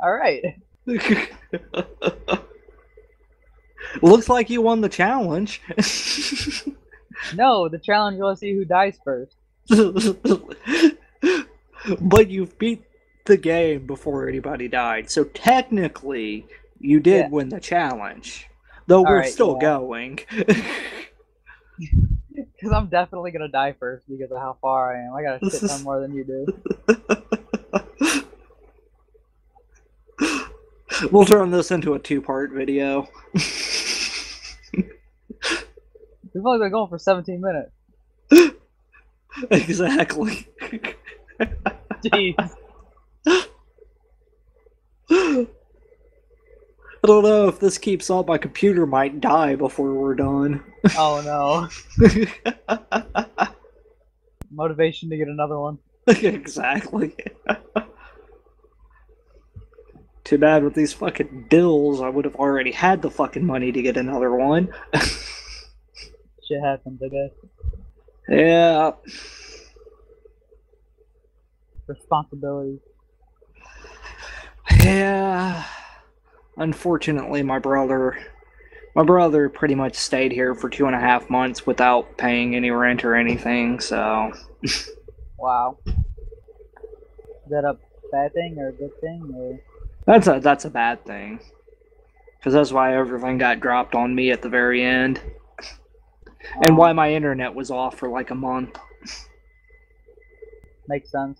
All right. Looks like you won the challenge. No, the challenge will see who dies first. But you've beat the game before anybody died, so technically you did win the challenge. Though we're still going. Because I'm definitely going to die first because of how far I am. I got a shit ton more than you do. We'll turn this into a two-part video. We've only been going for 17 minutes. Exactly. Jeez. I don't know if this keeps up. My computer might die before we're done. Oh no. Motivation to get another one. Exactly. Too bad with these fucking bills, I would have already had the fucking money to get another one. Shit happens, I guess. Yeah. Responsibility. Yeah. Unfortunately, my brother pretty much stayed here for 2.5 months without paying any rent or anything, so... Wow. Is that a bad thing or a good thing? Or... That's a bad thing. Because that's why everything got dropped on me at the very end. And why my internet was off for like a month. Makes sense.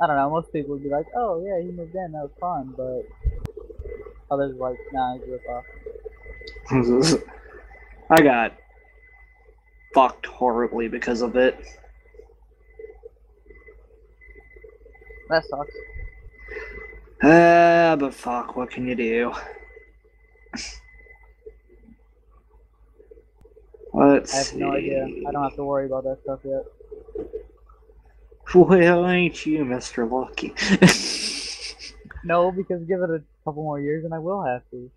I don't know, most people would be like, oh yeah, you moved in, that was fun, but... Others like, nah, you rip off. I got... fucked horribly because of it. That sucks. But fuck, what can you do? Let's see. No idea. I don't have to worry about that stuff yet. Well, ain't you, Mr. Lucky? No, because give it a couple more years and I will have to.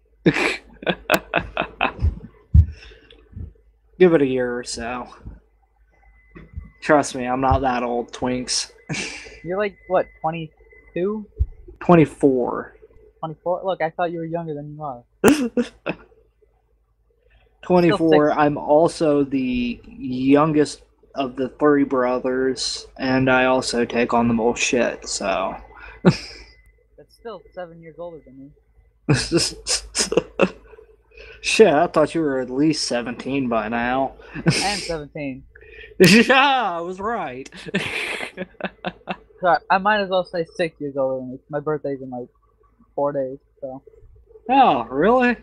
Give it a year or so. Trust me, I'm not that old, Twinks. You're like, what, 22? 24. 24? Look, I thought you were younger than you are. 24. I'm also the youngest of the 3 brothers, and I also take on the most shit, so... That's still 7 years older than me. Shit, I thought you were at least 17 by now. I am 17. Yeah, I was right. Sorry, I might as well say 6 years older than me. My birthday's in like 4 days, so... Oh, really?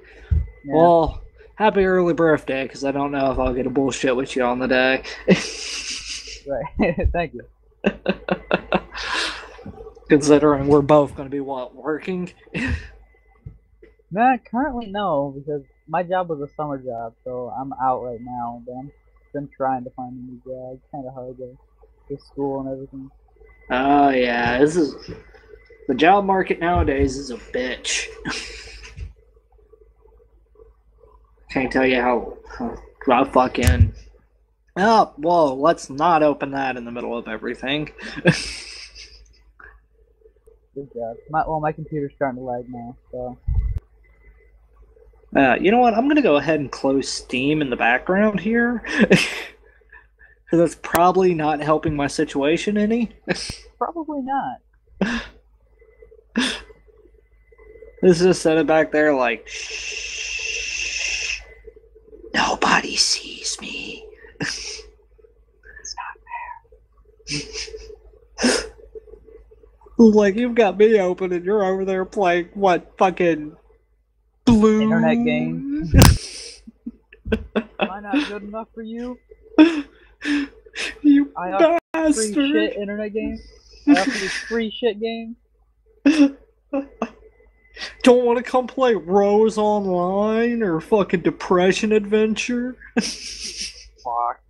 Yeah. Well... Happy early birthday, because I don't know if I'll get a bullshit with you on the day. Right. Thank you. Considering we're both going to be, what, working? Nah, currently no, because my job was a summer job, so I'm out right now. But I've been trying to find a new job. It's kind of hard to school and everything. Oh, yeah. This is... The job market nowadays is a bitch. Can't tell you how fucking... Oh, whoa, let's not open that in the middle of everything. Good job. My computer's starting to lag now, so... you know what? I'm gonna go ahead and close Steam in the background here. Because that's probably not helping my situation any. Probably not. Let's just set it back there like... Shh. Nobody sees me. It's not there. Like, you've got me open and you're over there playing, what, fucking blue? Internet game. Am I not good enough for you? You bastard. I offer free shit internet game. I offer you free shit game. Don't want to come play Rose Online or fucking Depression Adventure? Fuck.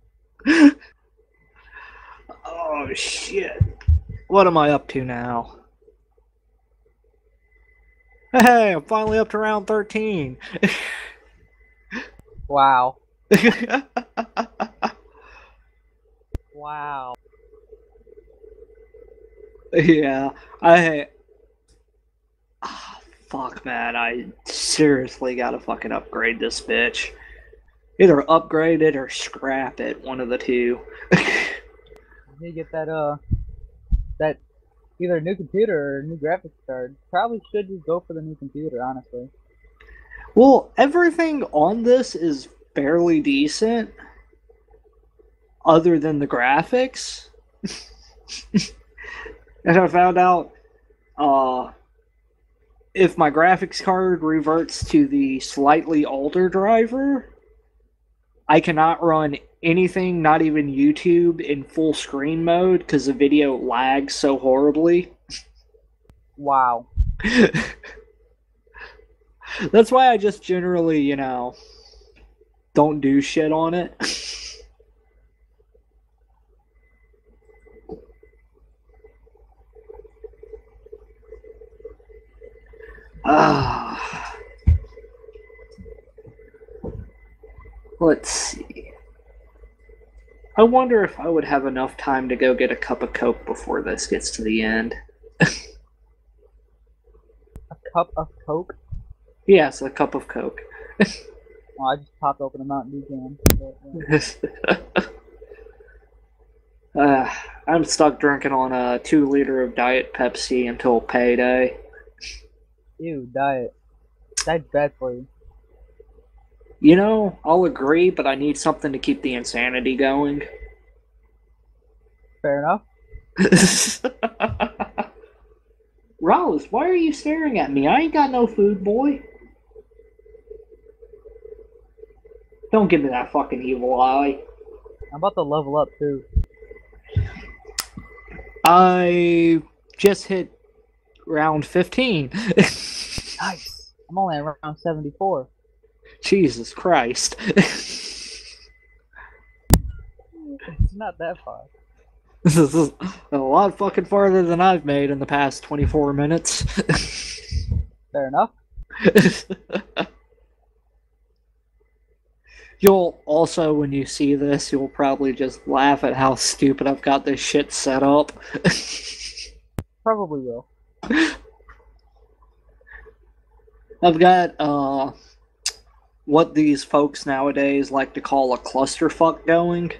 Oh, shit. What am I up to now? Hey, I'm finally up to round 13. Wow. Wow. Yeah, I fuck, man. I seriously gotta fucking upgrade this bitch. Either upgrade it or scrap it. One of the two. You get that that either new computer or new graphics card. Probably should just go for the new computer, honestly. Well, everything on this is fairly decent, other than the graphics. And I found out, if my graphics card reverts to the slightly older driver, I cannot run anything, not even YouTube, in full screen mode because the video lags so horribly. Wow. That's why I just generally, you know, don't do shit on it. Let's see. I wonder if I would have enough time to go get a cup of Coke before this gets to the end. A cup of Coke? Yes, a cup of Coke. Well, I just popped open a Mountain Dew can. I'm stuck drinking on a 2-liter of Diet Pepsi until payday. Ew, diet. That's bad for you. You know, I'll agree, but I need something to keep the insanity going. Fair enough. Rose, why are you staring at me? I ain't got no food, boy. Don't give me that fucking evil eye. I'm about to level up, too. I just hit round 15. Nice. I'm only at round 74. Jesus Christ. It's not that far. This is a lot fucking farther than I've made in the past 24 minutes. Fair enough. You'll also, when you see this, you'll probably just laugh at how stupid I've got this shit set up. Probably will. I've got, what these folks nowadays like to call a clusterfuck going.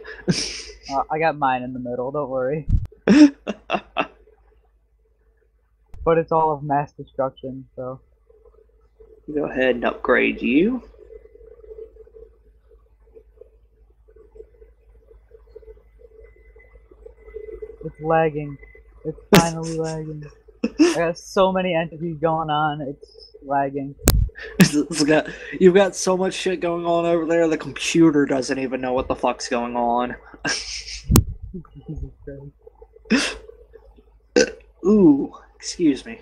I got mine in the middle, don't worry. But it's all of mass destruction, so... Go ahead and upgrade you. It's lagging. It's finally lagging. I got so many entities going on, it's lagging. You've got so much shit going on over there, the computer doesn't even know what the fuck's going on. Ooh, excuse me.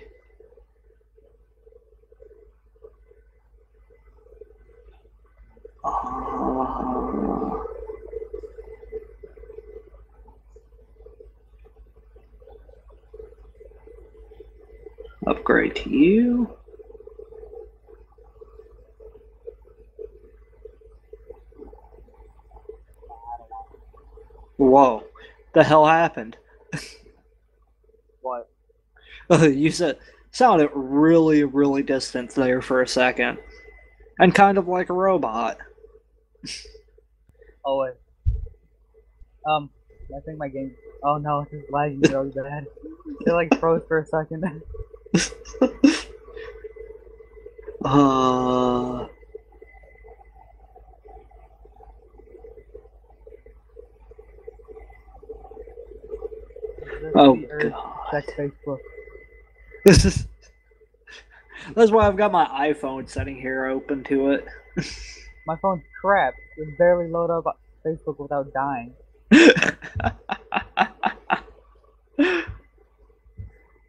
Upgrade to you. Whoa, the hell happened? What? You said, sounded really, really distant there for a second. And kind of like a robot. Oh, wait. I think my game... Oh no, it's just lagging really bad. It like froze for a second. Oh, God. Facebook. That's why I've got my iPhone setting here open to it. My phone's crap. You can barely load up Facebook without dying.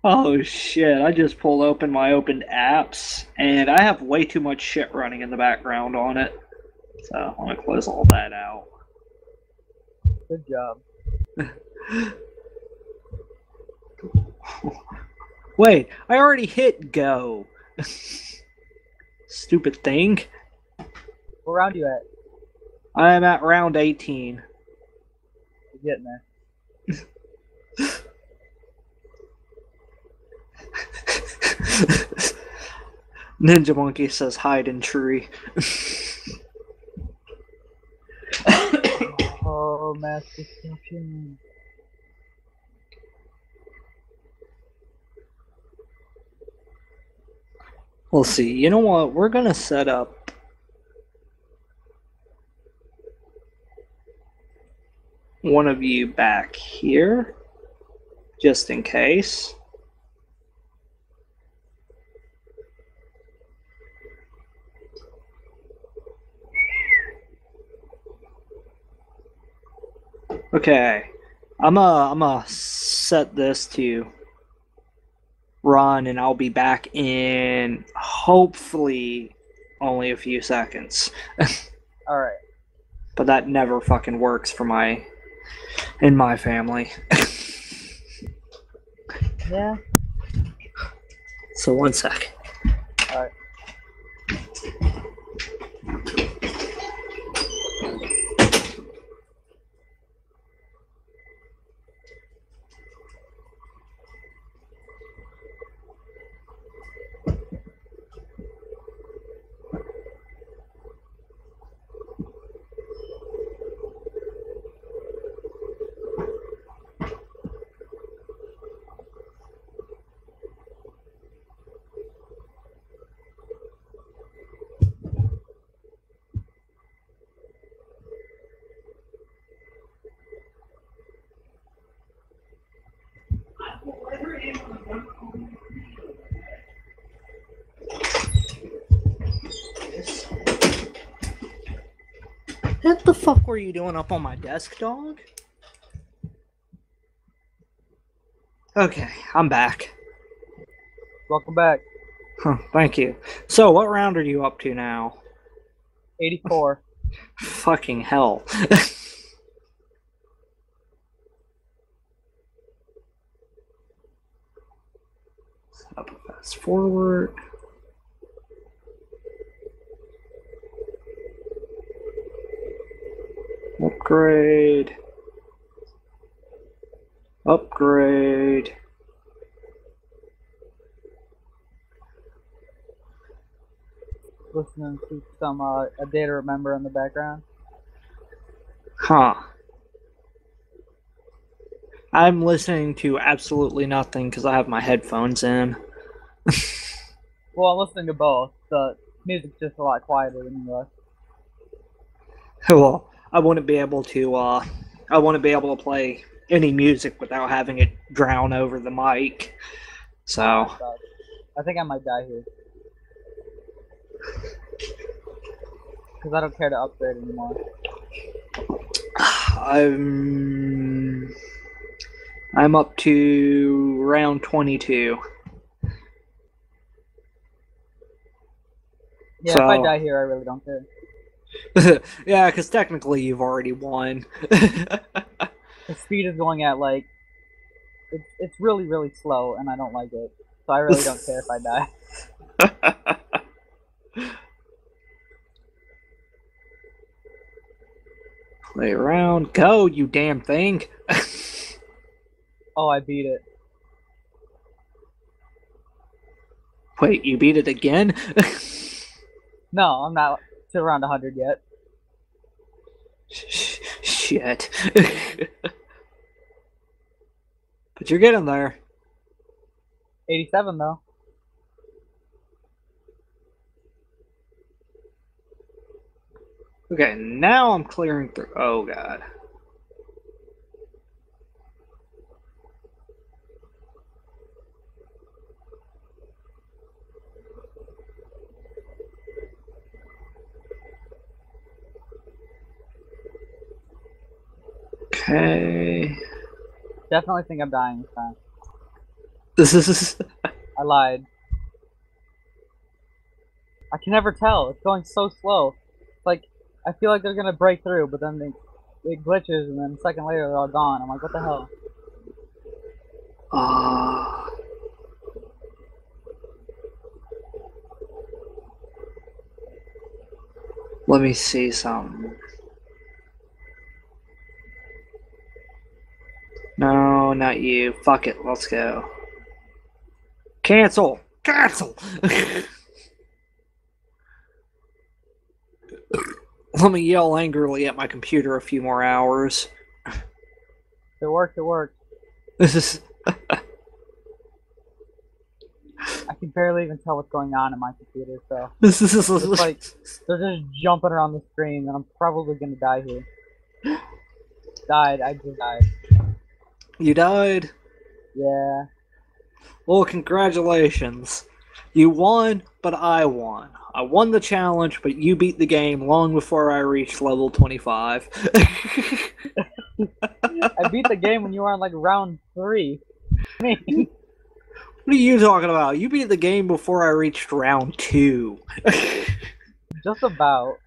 Oh, shit. I just pulled open my opened apps, and I have way too much shit running in the background on it. So I'm going to close all that out. Good job. Wait, I already hit go. Stupid thing. What round are you at? I am at round 18. You're getting there. Ninja Monkey says hide in tree. Oh, mass destruction. We'll see. You know what? We're gonna set up. One of you back here, just in case. Okay, I'm set this to run, and I'll be back in hopefully only a few seconds. All right, but that never fucking works for my. In my family. Yeah. So 1 sec. Alright. What the fuck were you doing up on my desk, dog? Okay, I'm back. Welcome back. Huh, thank you. So, what round are you up to now? 84. Fucking hell. Up fast forward. Upgrade. Upgrade. Listening to some A Day to Remember in the background. Huh. I'm listening to absolutely nothing because I have my headphones in. Well, I'm listening to both. The music's just a lot quieter than the rest. Well, I wouldn't be able to. I wouldn't be able to play any music without having it drown over the mic. So, I think I might die here because I don't care to upgrade anymore. I'm up to round 22. Yeah, so, if I die here, I really don't care. Yeah, because technically you've already won. The speed is going at, like, it's really, really slow, and I don't like it. So I really don't care if I die. Play around. Go, you damn thing. Oh, I beat it. Wait, you beat it again? No, I'm not... around 100 yet. Shit. But you're getting there. 87 though. Okay, now I'm clearing through. Oh god. Okay. Definitely think I'm dying this time. This is. I lied. I can never tell. It's going so slow. Like, I feel like they're gonna break through, but then it glitches, and then a second later they're all gone. I'm like, what the hell? Let me see something. No, not you. Fuck it. Let's go. Cancel. Cancel. Let me yell angrily at my computer a few more hours. It worked, it worked. This is... I can barely even tell what's going on in my computer, so... This is... like, they're just jumping around the screen, and I'm probably gonna die here. Died, I just died. You died? Yeah. Well, congratulations. You won, but I won. I won the challenge, but you beat the game long before I reached level 25. I beat the game when you were on, like, round 3. I mean... What are you talking about? You beat the game before I reached round 2. Just about.